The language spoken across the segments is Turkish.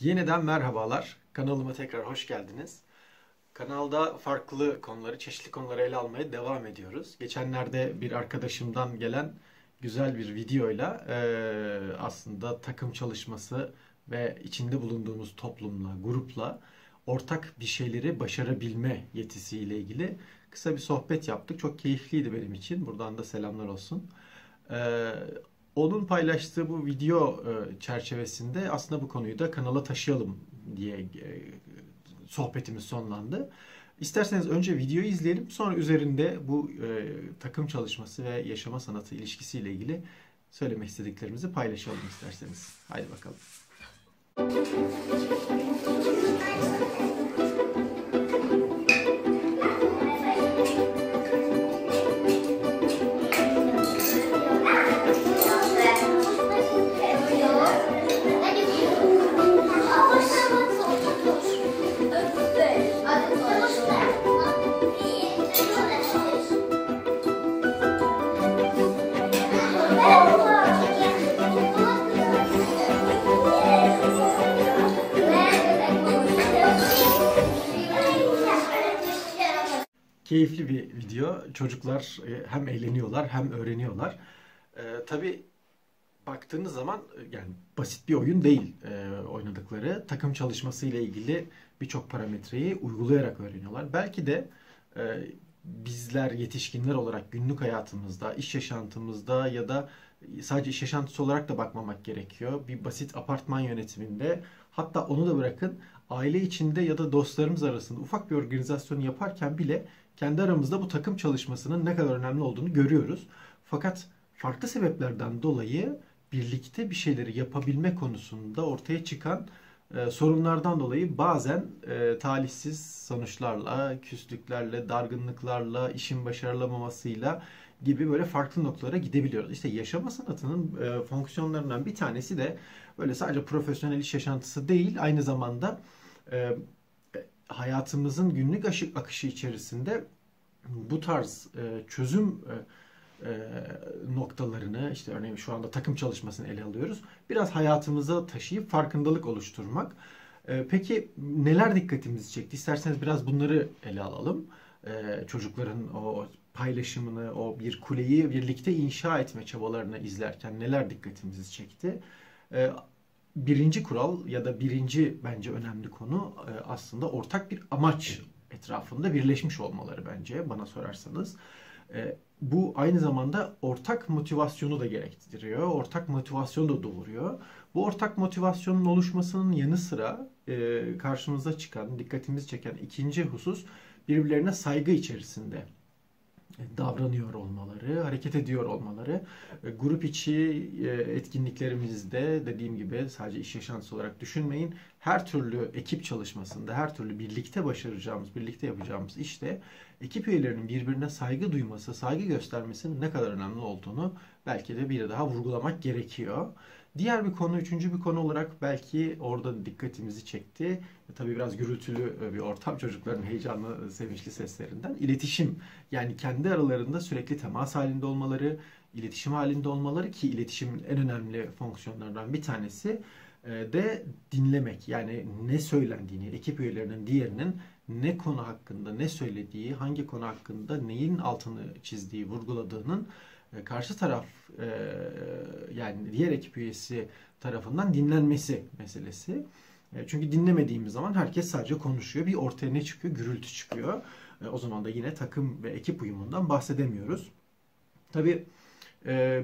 Yeniden merhabalar. Kanalıma tekrar hoş geldiniz. Kanalda farklı konuları, çeşitli konuları ele almaya devam ediyoruz. Geçenlerde bir arkadaşımdan gelen güzel bir videoyla aslında takım çalışması ve içinde bulunduğumuz toplumla, grupla ortak bir şeyleri başarabilme yetisiyle ilgili kısa bir sohbet yaptık. Çok keyifliydi benim için. Buradan da selamlar olsun. Onun paylaştığı bu video çerçevesinde aslında bu konuyu da kanala taşıyalım diye sohbetimiz sonlandı. İsterseniz önce videoyu izleyelim, sonra üzerinde bu takım çalışması ve yaşama sanatı ilişkisiyle ilgili söylemek istediklerimizi paylaşalım isterseniz. Haydi bakalım. Keyifli bir video. Çocuklar hem eğleniyorlar hem öğreniyorlar. Tabii baktığınız zaman yani basit bir oyun değil oynadıkları. Takım çalışması ile ilgili birçok parametreyi uygulayarak öğreniyorlar. Belki de bizler yetişkinler olarak günlük hayatımızda, iş yaşantımızda ya da sadece iş yaşantısı olarak da bakmamak gerekiyor. Bir basit apartman yönetiminde, hatta onu da bırakın, aile içinde ya da dostlarımız arasında ufak bir organizasyonu yaparken bile kendi aramızda bu takım çalışmasının ne kadar önemli olduğunu görüyoruz. Fakat farklı sebeplerden dolayı birlikte bir şeyleri yapabilme konusunda ortaya çıkan sorunlardan dolayı bazen talihsiz sonuçlarla, küslüklerle, dargınlıklarla, işin başarılamamasıyla gibi böyle farklı noktalara gidebiliyoruz. İşte yaşama sanatının fonksiyonlarından bir tanesi de böyle sadece profesyonel iş yaşantısı değil, aynı zamanda hayatımızın günlük akışı içerisinde bu tarz çözüm noktalarını, işte örneğin şu anda takım çalışmasını ele alıyoruz, biraz hayatımıza taşıyıp farkındalık oluşturmak. Peki neler dikkatimizi çekti? İsterseniz biraz bunları ele alalım. Çocukların o paylaşımını, o bir kuleyi birlikte inşa etme çabalarını izlerken neler dikkatimizi çekti? Birinci kural ya da birinci bence önemli konu aslında ortak bir amaç etrafında birleşmiş olmaları bence, bana sorarsanız. Bu aynı zamanda ortak motivasyonu da gerektiriyor, ortak motivasyonu da doğuruyor. Bu ortak motivasyonun oluşmasının yanı sıra karşımıza çıkan, dikkatimizi çeken ikinci husus birbirlerine saygı içerisinde davranıyor olmaları, hareket ediyor olmaları. Grup içi etkinliklerimizde dediğim gibi sadece iş yaşantısı olarak düşünmeyin. Her türlü ekip çalışmasında, her türlü birlikte başaracağımız, birlikte yapacağımız işte ekip üyelerinin birbirine saygı duyması, saygı göstermesinin ne kadar önemli olduğunu belki de bir daha vurgulamak gerekiyor. Diğer bir konu, üçüncü bir konu olarak belki orada dikkatimizi çekti. Tabii biraz gürültülü bir ortam, çocukların heyecanlı, sevinçli seslerinden. İletişim, yani kendi aralarında sürekli temas halinde olmaları, iletişim halinde olmaları ki iletişimin en önemli fonksiyonlarından bir tanesi de dinlemek. Yani ne söylendiğini, ekip üyelerinin diğerinin ne konu hakkında, ne söylediği, hangi konu hakkında, neyin altını çizdiği, vurguladığının karşı taraf yani diğer ekip üyesi tarafından dinlenmesi meselesi. Çünkü dinlemediğimiz zaman herkes sadece konuşuyor. Bir ortaya ne çıkıyor? Gürültü çıkıyor. O zaman da yine takım ve ekip uyumundan bahsedemiyoruz. Tabii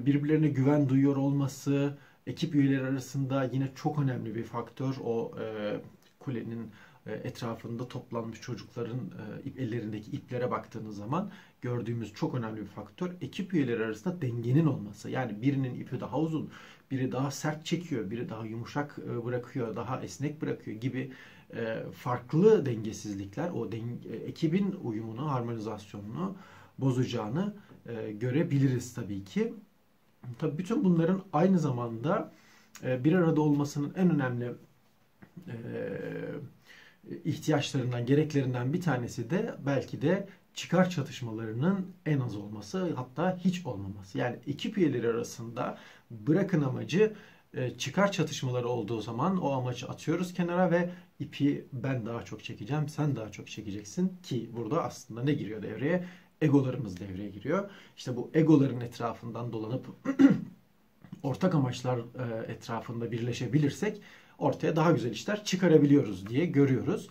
birbirlerine güven duyuyor olması ekip üyeleri arasında yine çok önemli bir faktör. O kulenin etrafında toplanmış çocukların ellerindeki iplere baktığınız zaman gördüğümüz çok önemli bir faktör ekip üyeleri arasında dengenin olması. Yani birinin ipi daha uzun, biri daha sert çekiyor, biri daha yumuşak bırakıyor, daha esnek bırakıyor gibi farklı dengesizlikler o ekibin uyumunu, harmonizasyonunu bozacağını görebiliriz tabii ki. Tabii bütün bunların aynı zamanda bir arada olmasının en önemli ihtiyaçlarından, gereklerinden bir tanesi de belki de çıkar çatışmalarının en az olması, hatta hiç olmaması. Yani ekip üyeleri arasında bırakın amacı çıkar çatışmaları olduğu zaman o amacı atıyoruz kenara ve ipi ben daha çok çekeceğim, sen daha çok çekeceksin ki burada aslında ne giriyor devreye? Egolarımız devreye giriyor. İşte bu egoların etrafından dolanıp ortak amaçlar etrafında birleşebilirsek ortaya daha güzel işler çıkarabiliyoruz diye görüyoruz.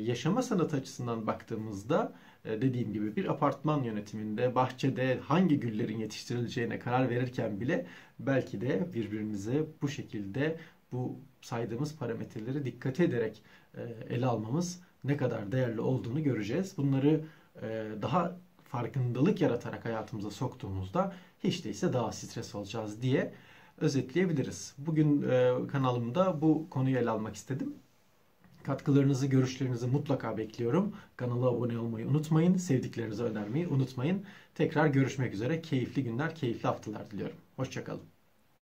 Yaşama sanatı açısından baktığımızda dediğim gibi bir apartman yönetiminde, bahçede hangi güllerin yetiştirileceğine karar verirken bile belki de birbirimize bu şekilde bu saydığımız parametreleri dikkate ederek ele almamız ne kadar değerli olduğunu göreceğiz. Bunları daha farkındalık yaratarak hayatımıza soktuğumuzda hiç değilse daha stres olacağız diye özetleyebiliriz. Bugün kanalımda bu konuyu ele almak istedim. Katkılarınızı, görüşlerinizi mutlaka bekliyorum. Kanala abone olmayı unutmayın. Sevdiklerinize önermeyi unutmayın. Tekrar görüşmek üzere. Keyifli günler, keyifli haftalar diliyorum. Hoşça kalın.